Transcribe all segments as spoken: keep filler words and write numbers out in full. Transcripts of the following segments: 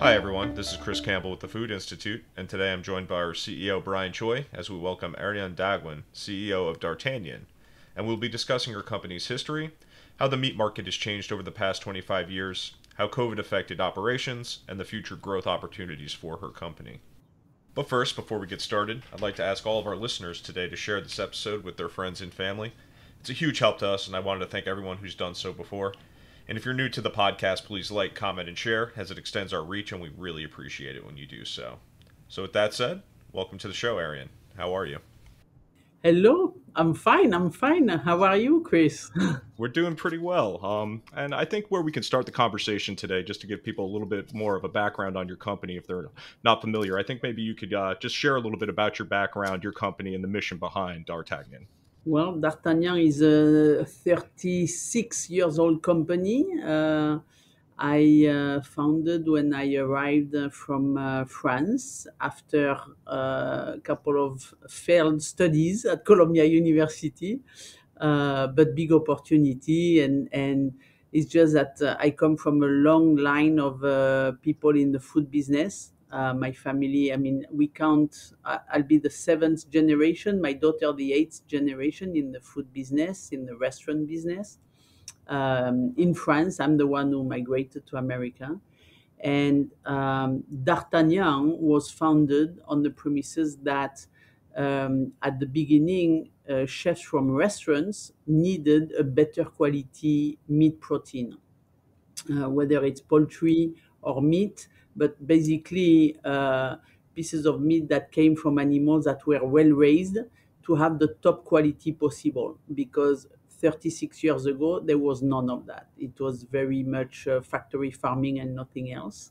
Hi everyone, this is Chris Campbell with the Food Institute, and today I'm joined by our C E O Brian Choi as we welcome Ariane Daguin, C E O of D'Artagnan, and we'll be discussing her company's history, how the meat market has changed over the past twenty-five years, how COVID affected operations, and the future growth opportunities for her company. But first, before we get started, I'd like to ask all of our listeners today to share this episode with their friends and family. It's a huge help to us, and I wanted to thank everyone who's done so before. And if you're new to the podcast, please like, comment, and share, as it extends our reach, and we really appreciate it when you do so. So with that said, welcome to the show, Ariane. How are you? Hello. I'm fine. I'm fine. How are you, Chris? We're doing pretty well. Um, and I think where we can start the conversation today, just to give people a little bit more of a background on your company, if they're not familiar, I think maybe you could uh, just share a little bit about your background, your company, and the mission behind D'Artagnan. Well, D'Artagnan is a thirty-six years old company. Uh, I uh, founded when I arrived from uh, France after uh, a couple of failed studies at Columbia University, uh, but big opportunity. And, and it's just that uh, I come from a long line of uh, people in the food business. Uh, my family, I mean, we count, I'll be the seventh generation, my daughter, the eighth generation in the food business, in the restaurant business. Um, in France, I'm the one who migrated to America. And um, D'Artagnan was founded on the premises that um, at the beginning, uh, chefs from restaurants needed a better quality meat protein, uh, whether it's poultry or meat, but basically uh, pieces of meat that came from animals that were well raised to have the top quality possible, because thirty-six years ago, there was none of that. It was very much uh, factory farming and nothing else.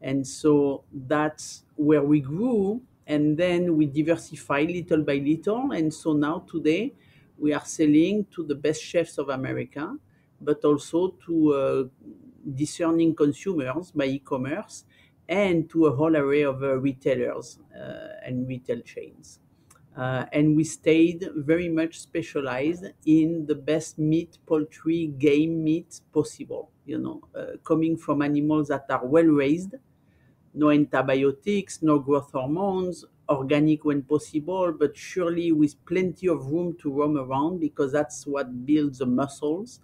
And so that's where we grew. And then we diversified little by little. And so now today we are selling to the best chefs of America, but also to uh, discerning consumers by e-commerce and to a whole array of uh, retailers uh, and retail chains. Uh, and we stayed very much specialized in the best meat, poultry, game meat possible, you know, uh, coming from animals that are well raised, no antibiotics, no growth hormones, organic when possible, but surely with plenty of room to roam around, because that's what builds the muscles.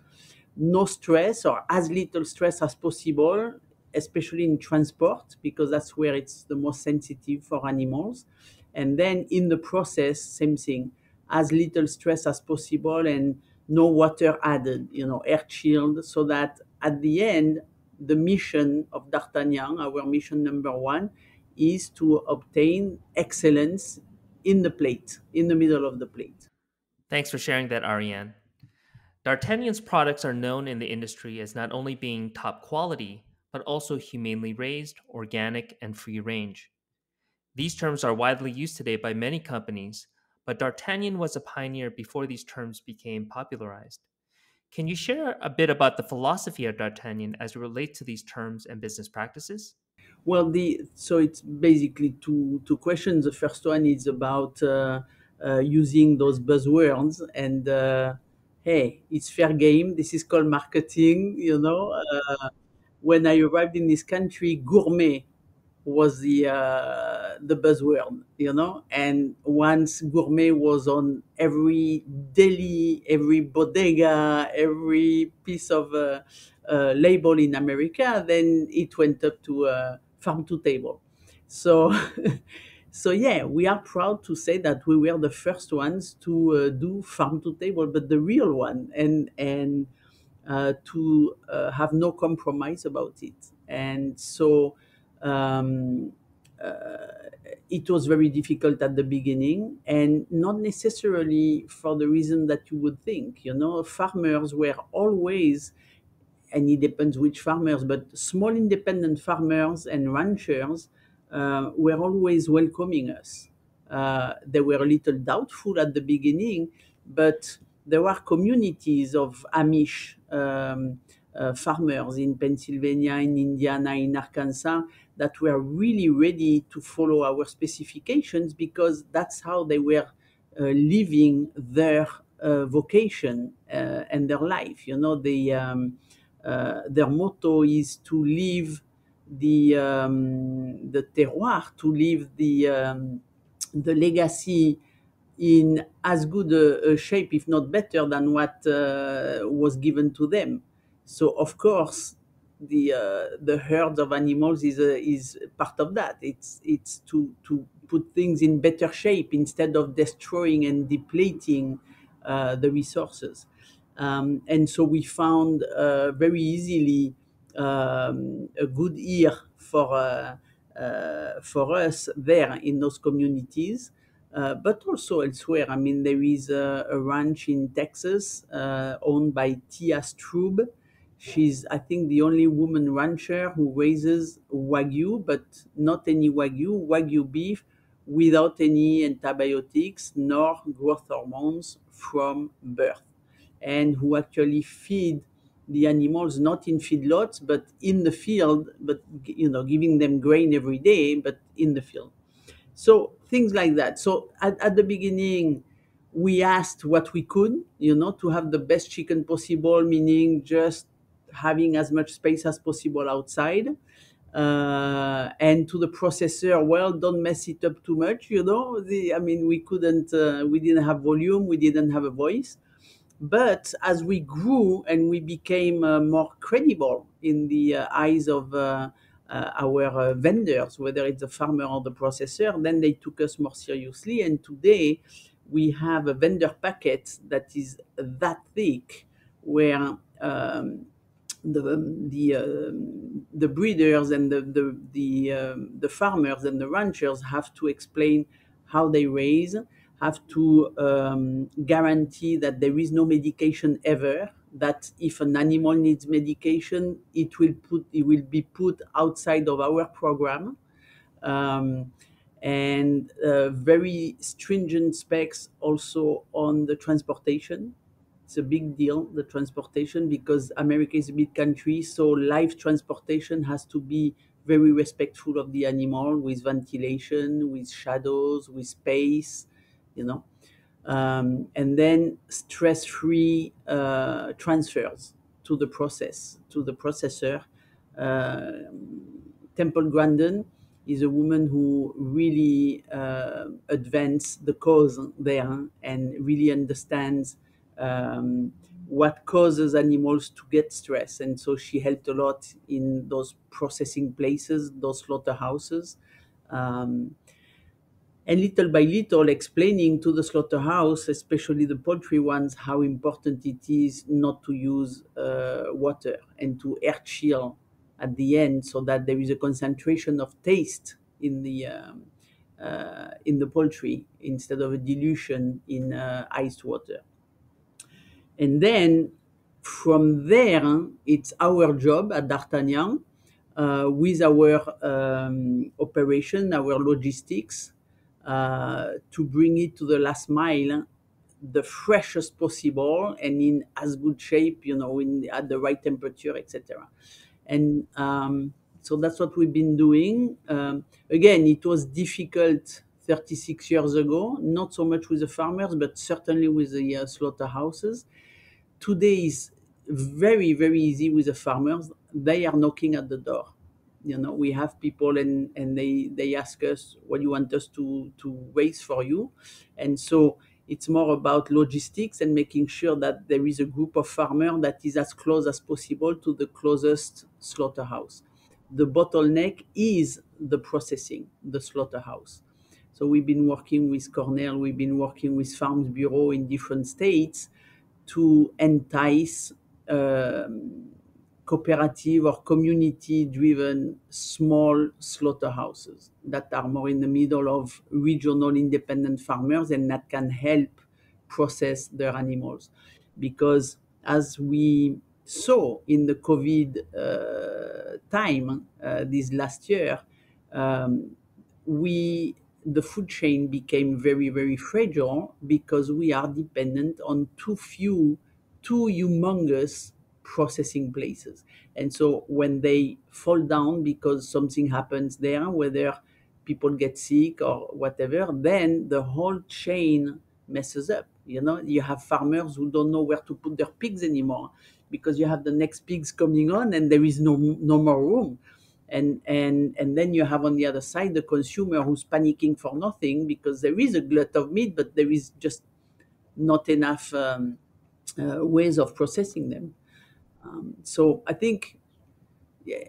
No stress, or as little stress as possible, especially in transport, because that's where it's the most sensitive for animals. And then in the process, same thing, as little stress as possible and no water added, you know, air chilled, so that at the end, the mission of D'Artagnan, our mission number one, is to obtain excellence in the plate, in the middle of the plate. Thanks for sharing that, Ariane. D'Artagnan's products are known in the industry as not only being top quality, but also humanely raised, organic, and free range. These terms are widely used today by many companies, but D'Artagnan was a pioneer before these terms became popularized. Can you share a bit about the philosophy of D'Artagnan as it relates to these terms and business practices? Well, the so it's basically two, two questions. The first one is about uh, uh, using those buzzwords and... Uh, hey, it's fair game. This is called marketing, you know. Uh, when I arrived in this country, gourmet was the uh, the buzzword, you know. And once gourmet was on every deli, every bodega, every piece of uh, uh, label in America, then it went up to uh, farm to table. So... So yeah, we are proud to say that we were the first ones to uh, do farm to table, but the real one, and and uh, to uh, have no compromise about it. And so um, uh, it was very difficult at the beginning, and not necessarily for the reason that you would think. You know, farmers were always, and it depends which farmers, but small independent farmers and ranchers Uh, were always welcoming us. Uh, they were a little doubtful at the beginning, but there were communities of Amish um, uh, farmers in Pennsylvania, in Indiana, in Arkansas, that were really ready to follow our specifications, because that's how they were uh, living their uh, vocation uh, and their life. You know, they, um, uh, their motto is to live the um, the terroir, to leave the um, the legacy in as good a, a shape, if not better, than what uh, was given to them. So of course, the uh, the herds of animals is a, is part of that. It's it's to to put things in better shape instead of destroying and depleting uh, the resources. Um, and so we found uh, very easily um, a good ear for uh, uh, for us there in those communities, uh, but also elsewhere. I mean, there is a, a ranch in Texas uh, owned by Tia Strube. She's, I think, the only woman rancher who raises Wagyu, but not any Wagyu, Wagyu beef without any antibiotics nor growth hormones from birth, and who actually feed the animals not in feedlots, but in the field, but, you know, giving them grain every day, but in the field. So things like that. So at, at the beginning, we asked what we could, you know, to have the best chicken possible, meaning just having as much space as possible outside. Uh, and to the processor, well, don't mess it up too much, you know. The, I mean, we couldn't, uh, we didn't have volume, we didn't have a voice. But as we grew and we became uh, more credible in the uh, eyes of uh, uh, our uh, vendors, whether it's the farmer or the processor, then they took us more seriously. And today we have a vendor packet that is that thick, where um, the the, uh, the breeders and the the the, um, the farmers and the ranchers have to explain how they raise, have to um, guarantee that there is no medication ever, that if an animal needs medication, it will put it will be put outside of our program, um, and uh, very stringent specs also on the transportation. It's a big deal, the transportation, because America is a big country, so live transportation has to be very respectful of the animal, with ventilation, with shadows, with space, you know, um, and then stress-free uh, transfers to the process, to the processor. Uh, Temple Grandin is a woman who really uh, advanced the cause there and really understands um, what causes animals to get stressed. And so she helped a lot in those processing places, those slaughterhouses. Um, And little by little, explaining to the slaughterhouse, especially the poultry ones, how important it is not to use uh, water and to air chill at the end, so that there is a concentration of taste in the um, uh, in the poultry instead of a dilution in uh, iced water. And then from there, it's our job at D'Artagnan uh, with our um, operation, our logistics, Uh, to bring it to the last mile, the freshest possible and in as good shape, you know, in at the right temperature, et cetera. And um, so that's what we've been doing. Um, again, it was difficult thirty-six years ago, not so much with the farmers, but certainly with the uh, slaughterhouses. Today is very, very easy with the farmers. They are knocking at the door. You know, we have people and, and they, they ask us, what do you want us to, to raise for you? And so it's more about logistics and making sure that there is a group of farmers that is as close as possible to the closest slaughterhouse. The bottleneck is the processing, the slaughterhouse. So we've been working with Cornell, we've been working with Farms Bureau in different states to entice um, cooperative or community-driven small slaughterhouses that are more in the middle of regional independent farmers and that can help process their animals. Because as we saw in the COVID uh, time uh, this last year, um, we the food chain became very, very fragile because we are dependent on too few, too humongous processing places. And so when they fall down because something happens there, whether people get sick or whatever, then the whole chain messes up. You know, you have farmers who don't know where to put their pigs anymore because you have the next pigs coming on and there is no no more room. And, and, and then you have on the other side the consumer who's panicking for nothing because there is a glut of meat, but there is just not enough um, uh, ways of processing them. Um, so I think,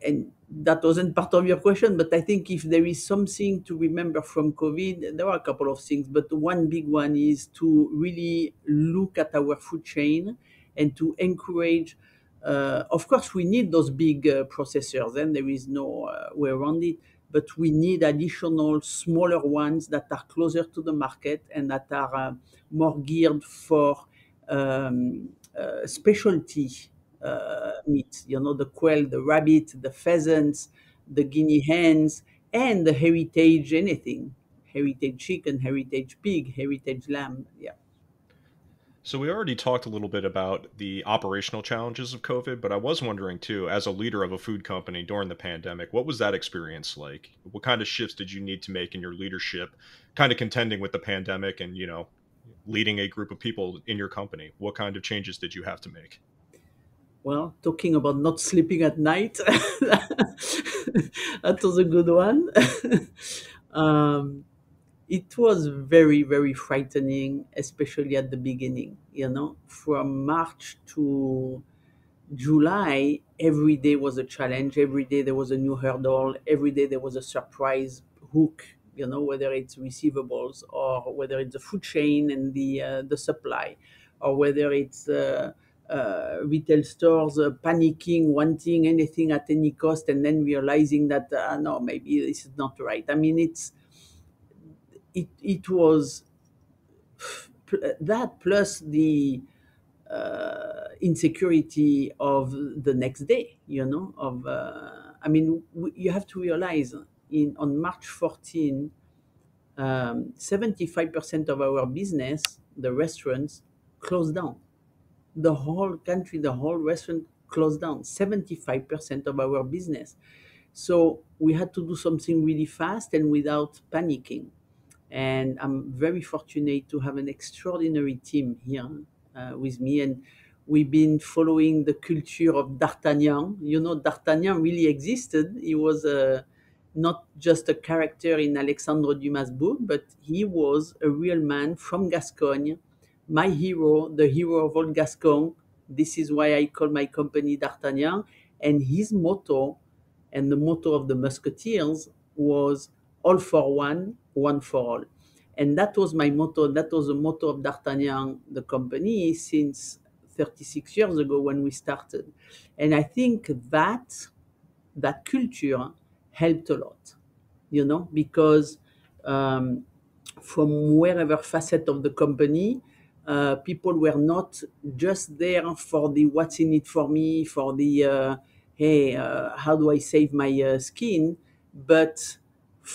and that wasn't part of your question, but I think if there is something to remember from COVID, there are a couple of things, but one big one is to really look at our food chain and to encourage. Uh, of course, we need those big uh, processors, and there is no uh, way around it, but we need additional smaller ones that are closer to the market and that are uh, more geared for um, uh, specialty uh, meat, you know, the quail, the rabbit, the pheasants, the guinea hens, and the heritage anything, heritage chicken, heritage pig, heritage lamb, yeah. So we already talked a little bit about the operational challenges of COVID, but I was wondering too, as a leader of a food company during the pandemic, what was that experience like? What kind of shifts did you need to make in your leadership, kind of contending with the pandemic and, you know, leading a group of people in your company? What kind of changes did you have to make? Well, talking about not sleeping at night, that was a good one. um, It was very, very frightening, especially at the beginning, you know, from March to July, every day was a challenge. Every day there was a new hurdle. Every day there was a surprise hook, you know, whether it's receivables or whether it's the food chain and the, uh, the supply, or whether it's uh, uh, retail stores uh, panicking, wanting anything at any cost, and then realizing that, uh, no, maybe this is not right. I mean, it's, It, it was that plus the uh, insecurity of the next day, you know, of, uh, I mean, w- you have to realize in on March fourteenth, um, seventy-five percent of our business, the restaurants, closed down. The whole country, the whole restaurant closed down, seventy-five percent of our business. So we had to do something really fast and without panicking. And I'm very fortunate to have an extraordinary team here uh, with me. And we've been following the culture of D'Artagnan. You know, D'Artagnan really existed. He was a, not just a character in Alexandre Dumas' book, but he was a real man from Gascogne, my hero, the hero of all Gascon. This is why I call my company D'Artagnan. And his motto, and the motto of the Musketeers, was all for one, one for all. And that was my motto. That was the motto of D'Artagnan, the company, since thirty-six years ago when we started. And I think that that culture helped a lot, you know, because um, from wherever facet of the company, uh, people were not just there for the what's in it for me, for the, uh, hey, uh, how do I save my uh, skin, but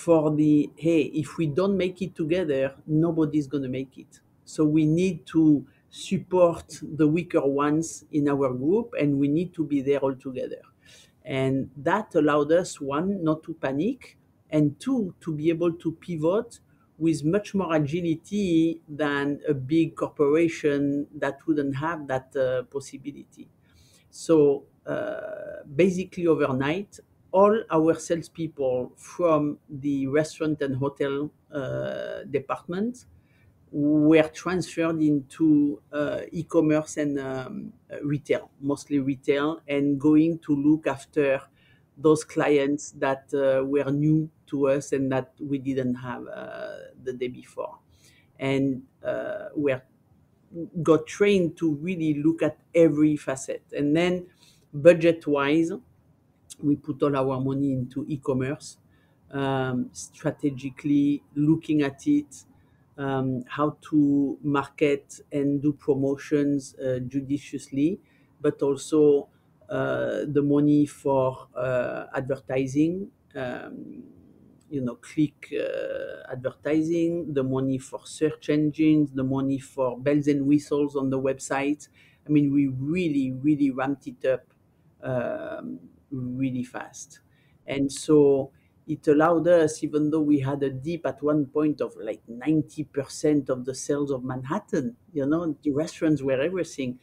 for the, hey, if we don't make it together, nobody's going to make it. So we need to support the weaker ones in our group, and we need to be there all together. And that allowed us, one, not to panic, and two, to be able to pivot with much more agility than a big corporation that wouldn't have that uh, possibility. So uh, basically overnight, all our salespeople from the restaurant and hotel uh, department were transferred into uh, e-commerce and um, retail, mostly retail, and going to look after those clients that uh, were new to us and that we didn't have uh, the day before. And uh, we got trained to really look at every facet. And then budget-wise, we put all our money into e-commerce, um, strategically looking at it, um, how to market and do promotions uh, judiciously, but also uh, the money for uh, advertising, um, you know, click uh, advertising, the money for search engines, the money for bells and whistles on the website. I mean, we really, really ramped it up. Um, really fast. And so it allowed us, even though we had a dip at one point of like ninety percent of the sales of Manhattan, you know, the restaurants were everything,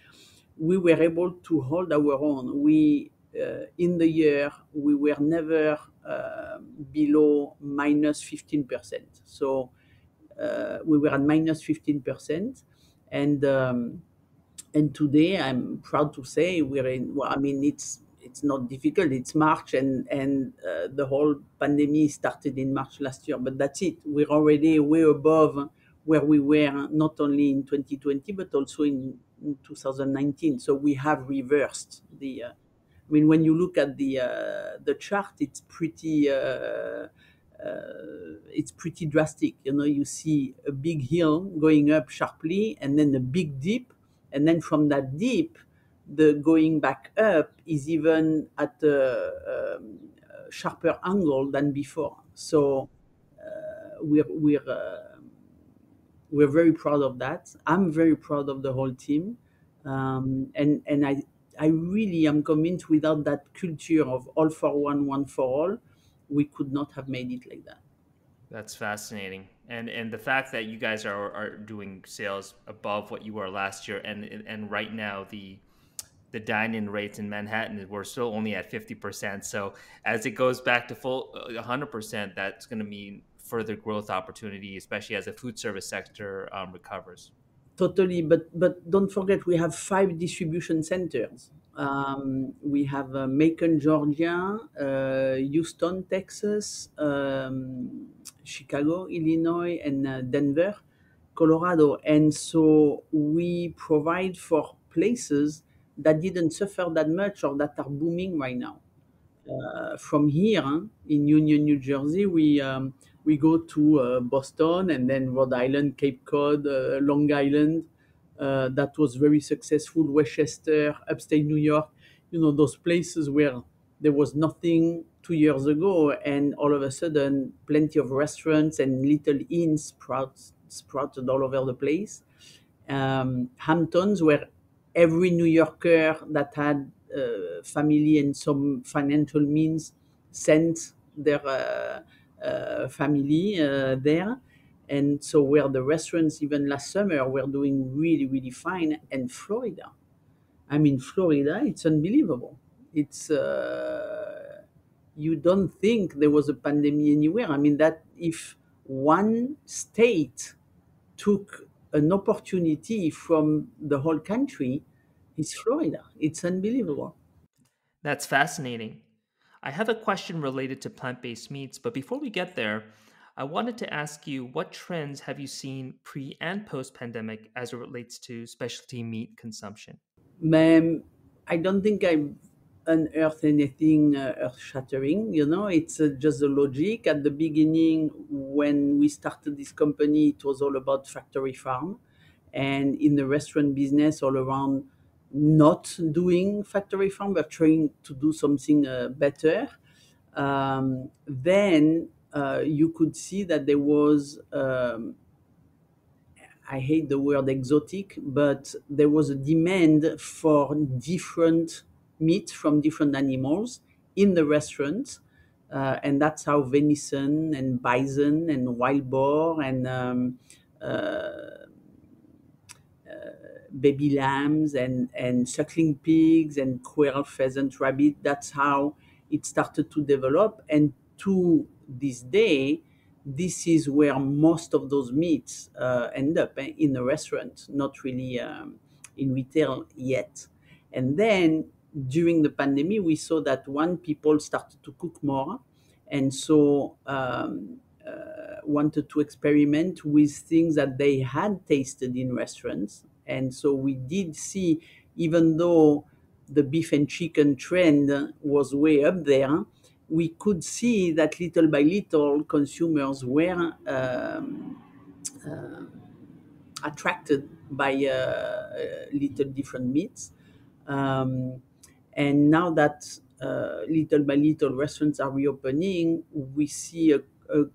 we were able to hold our own. We uh, in the year, we were never uh, below minus fifteen percent. So uh, we were at minus fifteen percent. And um, and today, I'm proud to say we're in, well, I mean, it's it's not difficult. It's March, and, and uh, the whole pandemic started in March last year. But that's it. We're already way above where we were not only in twenty twenty, but also in, in two thousand nineteen. So we have reversed the, uh, I mean, when you look at the, uh, the chart, it's pretty, uh, uh, it's pretty drastic. You know, you see a big hill going up sharply and then a big dip. And then from that dip, the going back up is even at a, a sharper angle than before. So uh, we're, we're, uh, We're very proud of that. I'm very proud of the whole team. Um, and and I, I really am convinced without that culture of all for one, one for all, we could not have made it like that. That's fascinating. And and the fact that you guys are, are doing sales above what you were last year, and and right now the the dine-in rates in Manhattan, we're still only at fifty percent. So as it goes back to full one hundred percent, that's going to mean further growth opportunity, especially as the food service sector um, recovers. Totally, but but don't forget we have five distribution centers. Um, we have uh, Macon, Georgia, uh, Houston, Texas, um, Chicago, Illinois, and uh, Denver, Colorado. And so we provide for places that didn't suffer that much or that are booming right now. Uh, from here in Union, New Jersey, we um, we go to uh, Boston and then Rhode Island, Cape Cod, uh, Long Island. Uh, that was very successful. Westchester, upstate New York. You know, those places where there was nothing two years ago, and all of a sudden, plenty of restaurants and little inns sprouts, sprouted all over the place. Um, Hamptons, where every New Yorker that had uh, family and some financial means sent their uh, Uh, family uh, there. And so where the restaurants even last summer were doing really, really fine. And Florida, I mean, Florida, it's unbelievable. It's, uh, you don't think there was a pandemic anywhere. I mean, that if one state took an opportunity from the whole country, it's Florida. It's unbelievable. That's fascinating. I have a question related to plant-based meats, but before we get there, I wanted to ask you, what trends have you seen pre and post-pandemic as it relates to specialty meat consumption? Ma'am, I don't think I've unearthed anything uh, earth-shattering. You know, it's uh, just the logic. At the beginning, when we started this company, it was all about factory farm, and in the restaurant business, all around not doing factory farm, but trying to do something uh, better. Um, then uh, you could see that there was, um, I hate the word exotic, but there was a demand for different meat from different animals in the restaurant. Uh, and that's how venison and bison and wild boar and um, uh, baby lambs and, and suckling pigs and quail, pheasant, rabbit. That's how it started to develop. And to this day, this is where most of those meats uh, end up, eh, in a restaurant, not really um, in retail yet. And then during the pandemic, we saw that one, people started to cook more. And so um, uh, wanted to experiment with things that they had tasted in restaurants. And so we did see, even though the beef and chicken trend was way up there, we could see that little by little consumers were um, uh, attracted by uh, little different meats. Um, and now that uh, little by little restaurants are reopening, we see a, a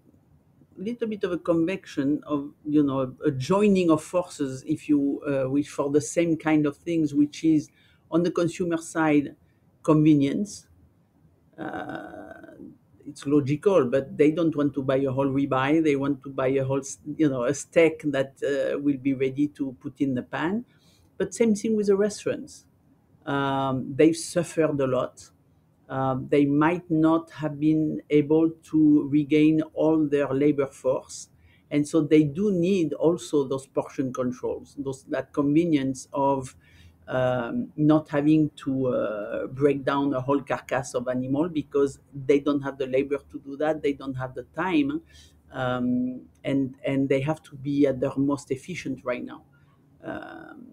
little bit of a convection of, you know, a joining of forces, if you uh, wish, for the same kind of things, which is on the consumer side, convenience. Uh, it's logical, but they don't want to buy a whole ribeye. They want to buy a whole, you know, a steak that uh, will be ready to put in the pan. But same thing with the restaurants. Um, they've suffered a lot. uh, they might not have been able to regain all their labor force. And so they do need also those portion controls, those, that convenience of um, not having to uh, break down a whole carcass of animal because they don't have the labor to do that. They don't have the time. Um, and and they have to be at their most efficient right now. Um,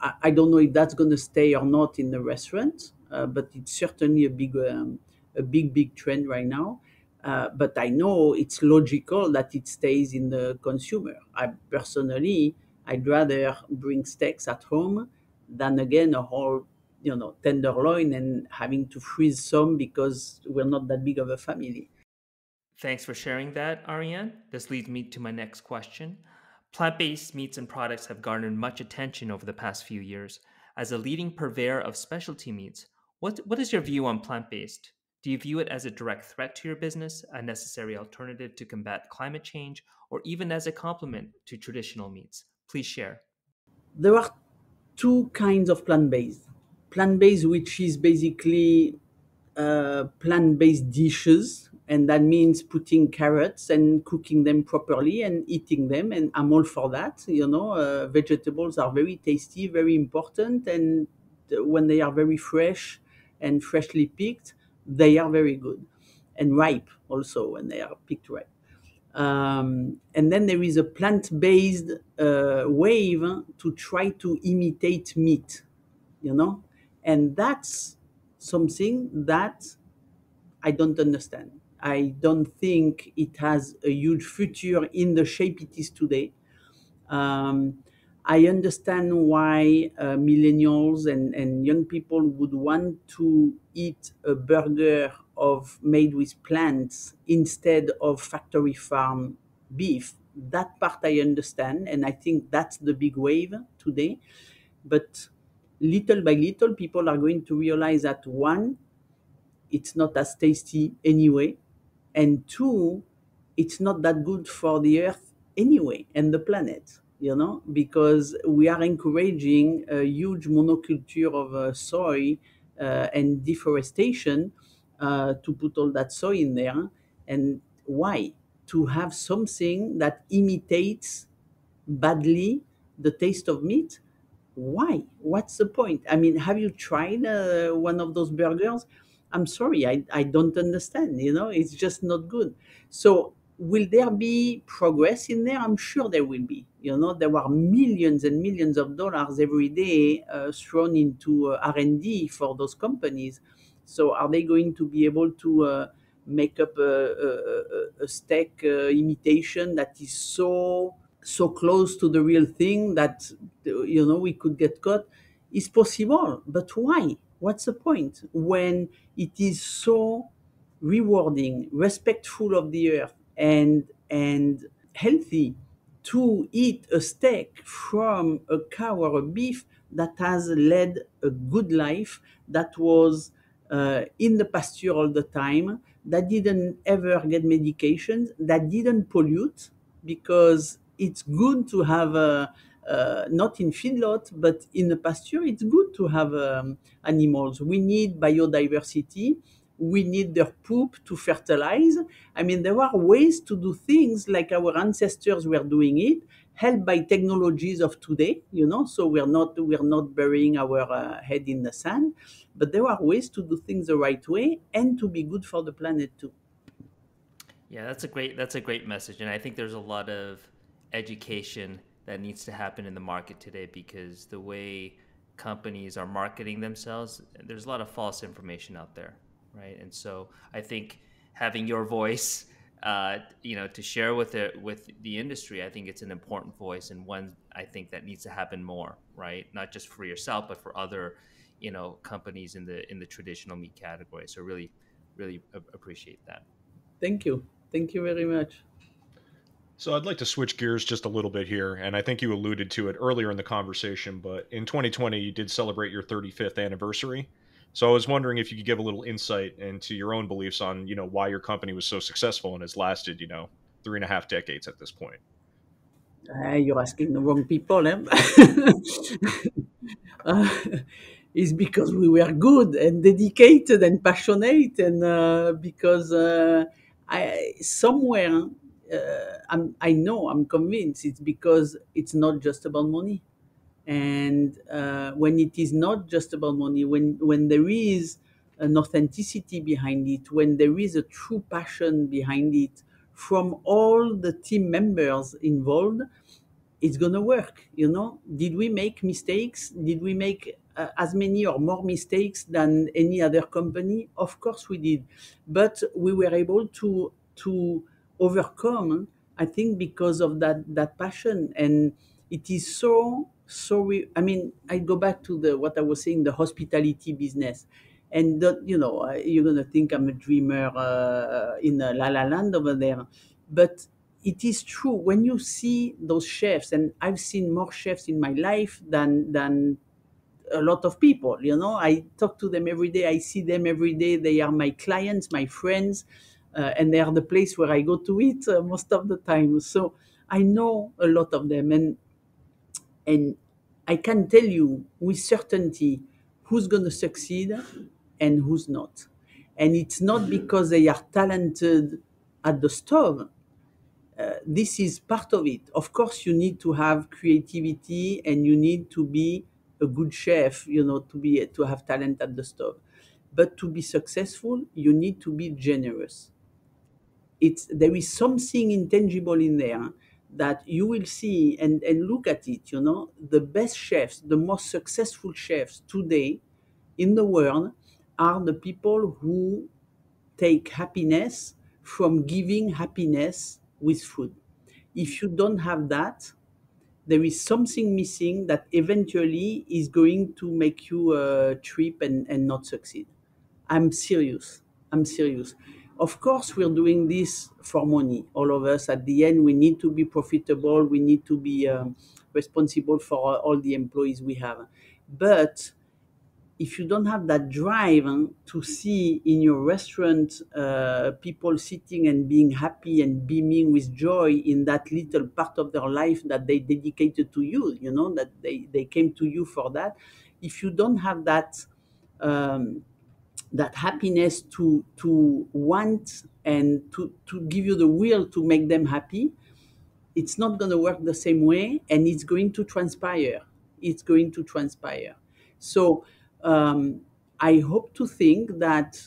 I, I don't know if that's going to stay or not in the restaurant, uh, but it's certainly a big, um, a big, big trend right now. Uh, but I know it's logical that it stays in the consumer. I personally, I'd rather bring steaks at home than again a whole, you know, tenderloin and having to freeze some because we're not that big of a family. Thanks for sharing that, Ariane. This leads me to my next question. Plant-based meats and products have garnered much attention over the past few years. As a leading purveyor of specialty meats, what, what is your view on plant-based? Do you view it as a direct threat to your business, a necessary alternative to combat climate change, or even as a complement to traditional meats? Please share. There are two kinds of plant-based. Plant-based, which is basically uh, plant-based dishes, and that means putting carrots and cooking them properly and eating them, and I'm all for that. You know, uh, vegetables are very tasty, very important, and when they are very fresh and freshly picked, they are very good and ripe also when they are picked ripe. Um, and then there is a plant-based uh, wave to try to imitate meat, you know? And that's something that I don't understand. I don't think it has a huge future in the shape it is today. Um, I understand why uh, millennials and, and young people would want to eat a burger of made with plants instead of factory farm beef. That part I understand, and I think that's the big wave today. But little by little, people are going to realize that one, it's not as tasty anyway, and two, it's not that good for the earth anyway and the planet. You know, because we are encouraging a huge monoculture of uh, soy uh, and deforestation uh, to put all that soy in there. And why? To have something that imitates badly the taste of meat? Why? What's the point? I mean, have you tried uh, one of those burgers? I'm sorry, I, I don't understand. You know, it's just not good. So will there be progress in there? I'm sure there will be. You know, there are millions and millions of dollars every day uh, thrown into uh, R and D for those companies. So are they going to be able to uh, make up a, a, a steak uh, imitation that is so, so close to the real thing that, you know, we could get caught? It's possible, but why? What's the point? When it is so rewarding, respectful of the earth, and and healthy to eat a steak from a cow or a beef that has led a good life, that was uh, in the pasture all the time, that didn't ever get medications, that didn't pollute, because it's good to have a, uh, not in feedlot, but in the pasture, it's good to have um, animals. We need biodiversity. We need their poop to fertilize. I mean, there are ways to do things like our ancestors were doing it, helped by technologies of today, you know, so we're not we're not burying our uh, head in the sand, but there are ways to do things the right way and to be good for the planet too. Yeah, that's a great that's a great message. And I think there's a lot of education that needs to happen in the market today, because the way companies are marketing themselves, there's a lot of false information out there. Right, and so I think having your voice, uh, you know, to share with the with the industry, I think it's an important voice, and one I think that needs to happen more. Right, not just for yourself, but for other, you know, companies in the in the traditional meat category. So really, really appreciate that. Thank you, thank you very much. So I'd like to switch gears just a little bit here, and I think you alluded to it earlier in the conversation, but in twenty twenty you did celebrate your thirty-fifth anniversary. So I was wondering if you could give a little insight into your own beliefs on, you know, why your company was so successful and has lasted, you know, three and a half decades at this point. Uh, you're asking the wrong people, eh? uh, is because we were good and dedicated and passionate, and uh, because uh, I, somewhere uh, I'm, I know, I'm convinced it's because it's not just about money. And uh, when it is not just about money, when, when there is an authenticity behind it, when there is a true passion behind it from all the team members involved, it's going to work, you know? Did we make mistakes? Did we make uh, as many or more mistakes than any other company? Of course we did. But we were able to to overcome, I think, because of that, that passion. And it is so, so, re- I mean, I go back to the what I was saying, the hospitality business. And, the, you know, you're going to think I'm a dreamer uh, in a La La Land over there. But it is true. When you see those chefs, and I've seen more chefs in my life than than a lot of people, you know, I talk to them every day. I see them every day. They are my clients, my friends, uh, and they are the place where I go to eat uh, most of the time. So I know a lot of them. And, and I can tell you with certainty who's going to succeed and who's not. And it's not because they are talented at the stove. Uh, this is part of it. Of course, you need to have creativity and you need to be a good chef, you know, to be to have talent at the stove. But to be successful, you need to be generous. It's there is something intangible in there that you will see and, and look at it, you know. The best chefs, the most successful chefs today in the world are the people who take happiness from giving happiness with food. If you don't have that, there is something missing that eventually is going to make you uh, trip and, and not succeed. I'm serious. I'm serious. Of course, we're doing this for money. All of us, at the end, we need to be profitable. We need to be um, responsible for all the employees we have. But if you don't have that drive to see in your restaurant uh, people sitting and being happy and beaming with joy in that little part of their life that they dedicated to you, you know, that they, they came to you for that. If you don't have that um, that happiness to to want and to, to give you the will to make them happy, it's not going to work the same way, and it's going to transpire. It's going to transpire. So um, I hope to think that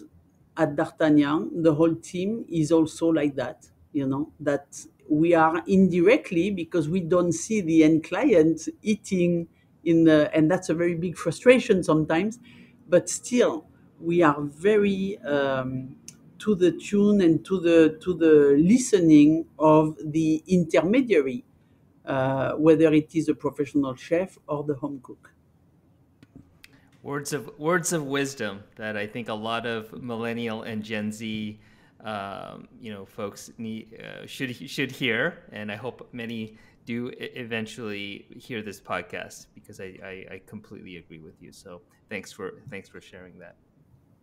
at D'Artagnan, the whole team is also like that, you know, that we are indirectly, because we don't see the end client eating in the, and that's a very big frustration sometimes, but still, we are very um, to the tune and to the to the listening of the intermediary, uh, whether it is a professional chef or the home cook. Words of words of wisdom that I think a lot of millennial and Gen Z, um, you know, folks need uh, should should hear, and I hope many do eventually hear this podcast, because I, I, I completely agree with you. So thanks for thanks for sharing that.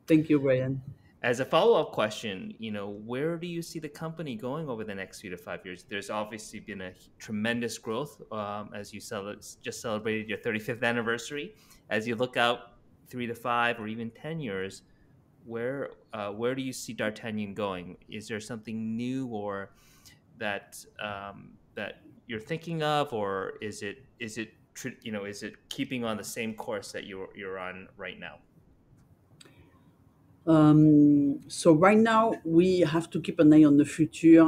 Thank you, Brian. As a follow-up question, you know, where do you see the company going over the next three to five years? There's obviously been a tremendous growth um, as you cel- just celebrated your thirty-fifth anniversary. As you look out three to five or even ten years, where uh, where do you see D'Artagnan going? Is there something new or that um, that you're thinking of, or is it is it tr- you know is it keeping on the same course that you're you're on right now? Um, so right now we have to keep an eye on the future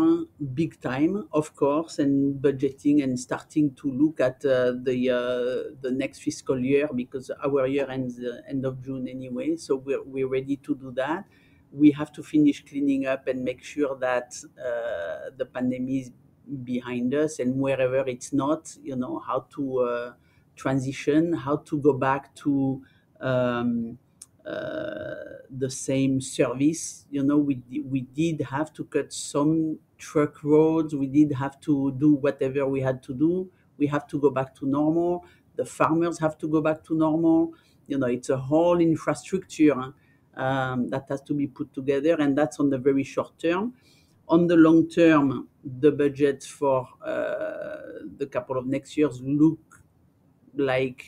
big time, of course, and budgeting and starting to look at uh, the uh, the next fiscal year, because our year ends the end of June anyway. So we're, we're ready to do that. We have to finish cleaning up and make sure that uh, the pandemic is behind us, and wherever it's not, you know, how to uh, transition, how to go back to um, Uh, the same service. You know, we we did have to cut some truck roads. We did have to do whatever we had to do. We have to go back to normal. The farmers have to go back to normal. You know, it's a whole infrastructure um, that has to be put together, and that's on the very short term. On the long term, the budget for uh, the couple of next years look like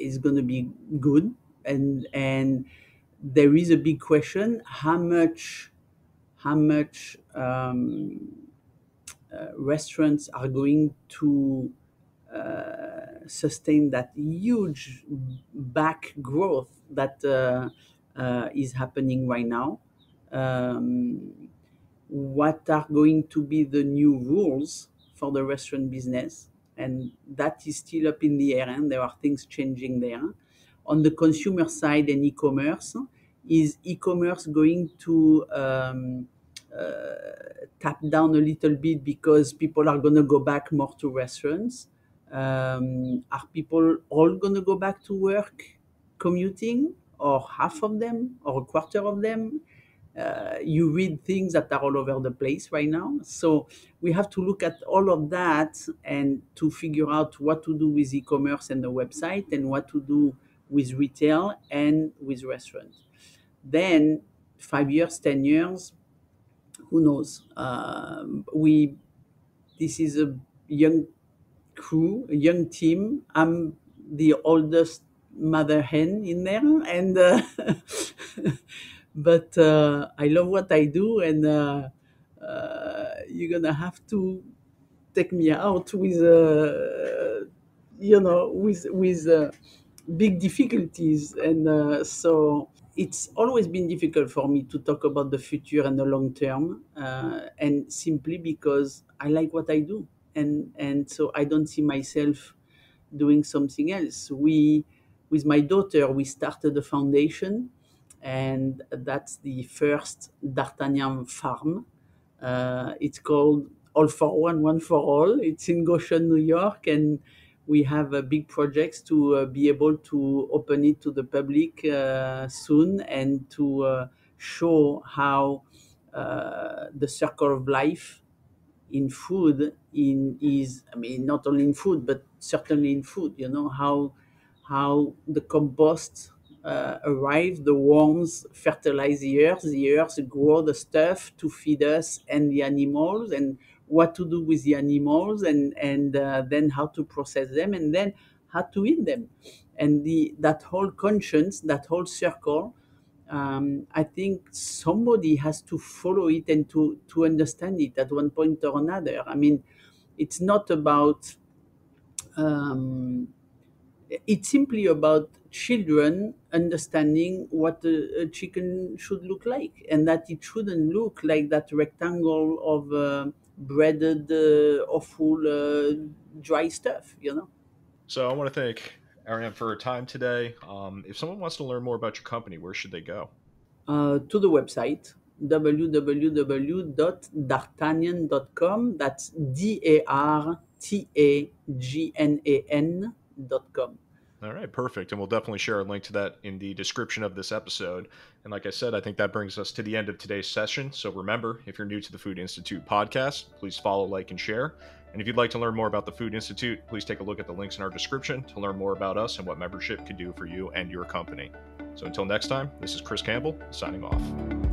is going to be good. And and there is a big question: how much, how much um, uh, restaurants are going to uh, sustain that huge back growth that uh, uh, is happening right now? Um, what are going to be the new rules for the restaurant business? And that is still up in the air, and there are things changing there. On the consumer side and e-commerce, is e-commerce going to um, uh, tap down a little bit because people are going to go back more to restaurants? Um, are people all going to go back to work commuting, or half of them, or a quarter of them? Uh, you read things that are all over the place right now. So we have to look at all of that and to figure out what to do with e-commerce and the website, and what to do with retail and with restaurants. Then five years, ten years, who knows? Uh, we, this is a young crew, a young team. I'm the oldest mother hen in there, and uh, but uh, I love what I do, and uh, uh, you're gonna have to take me out with, uh, you know, with with uh, big difficulties, and uh, so it's always been difficult for me to talk about the future and the long term, uh, and simply because I like what I do, and and so I don't see myself doing something else. We, with my daughter, we started a foundation. And that's the first D'Artagnan farm. Uh, it's called All for One, One for All. It's in Goshen, New York, and we have uh, big projects to uh, be able to open it to the public uh, soon, and to uh, show how uh, the circle of life in food in is, I mean, not only in food, but certainly in food, you know, how, how the compost Uh, arrive, the worms fertilize the earth, the earth grow the stuff to feed us and the animals, and what to do with the animals, and, and uh, then how to process them, and then how to eat them. And the, that whole conscience, that whole circle, um, I think somebody has to follow it and to, to understand it at one point or another. I mean, it's not about... Um, it's simply about children understanding what a, a chicken should look like, and that it shouldn't look like that rectangle of uh, breaded, uh, awful, uh, dry stuff, you know? So I want to thank Ariane for her time today. Um, if someone wants to learn more about your company, where should they go? Uh, to the website, w w w dot d'artagnan dot com. That's D A R T A G N A N. Dot com. All right, perfect. And we'll definitely share a link to that in the description of this episode. And like I said, I think that brings us to the end of today's session. So remember, if you're new to the Food Institute podcast, please follow, like, and share. And if you'd like to learn more about the Food Institute, please take a look at the links in our description to learn more about us and what membership could do for you and your company. So until next time, this is Chris Campbell signing off.